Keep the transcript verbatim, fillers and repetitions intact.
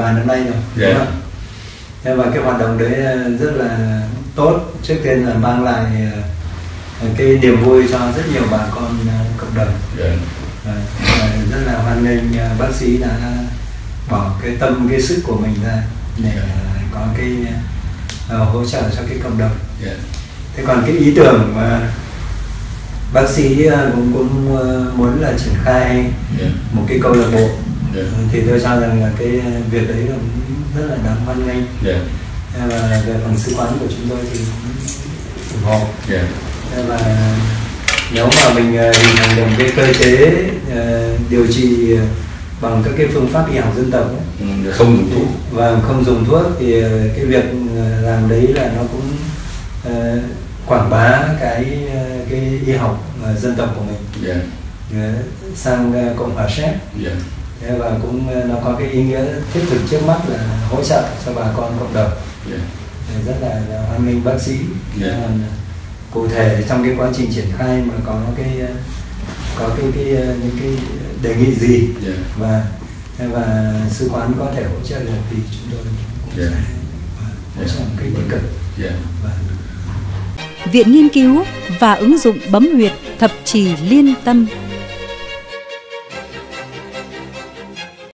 vài năm nay rồi. Yeah. Thế và cái hoạt động đấy rất là tốt, trước tiên là mang lại cái niềm vui cho rất nhiều bà con cộng đồng. Yeah. Và rất là hoan nghênh bác sĩ đã bỏ cái tâm, cái sức của mình ra để yeah. có cái uh, hỗ trợ cho cái cộng đồng. Yeah. Thế còn cái ý tưởng mà bác sĩ cũng cũng muốn là triển khai yeah. một cái câu lạc bộ yeah. thì tôi cho rằng là cái việc đấy là rất là đáng hoan nghênh. Yeah. Và về phần sứ quán của chúng tôi thì ủng hộ. Yeah. Và nếu mà mình hình thành được cái cơ chế uh, điều trị bằng các cái phương pháp y học dân tộc ấy, ừ, không dùng thuốc và không dùng thuốc thì cái việc làm đấy là nó cũng uh, quảng bá cái cái y học uh, dân tộc của mình yeah. uh, sang uh, Cộng hòa Séc yeah. và cũng uh, nó có cái ý nghĩa thiết thực trước mắt là hỗ trợ cho bà con cộng đồng yeah. uh, rất là hoan nghênh bác sĩ yeah. uh, cụ thể trong cái quá trình triển khai mà có cái có cái cái những cái đề nghị gì yeah. và và sứ quán có thể hỗ trợ được thì chúng tôi cũng yeah. sẽ hỗ trợ một cách tích cực. Yeah. Và... Viện nghiên cứu và ứng dụng bấm huyệt thập chỉ liên tâm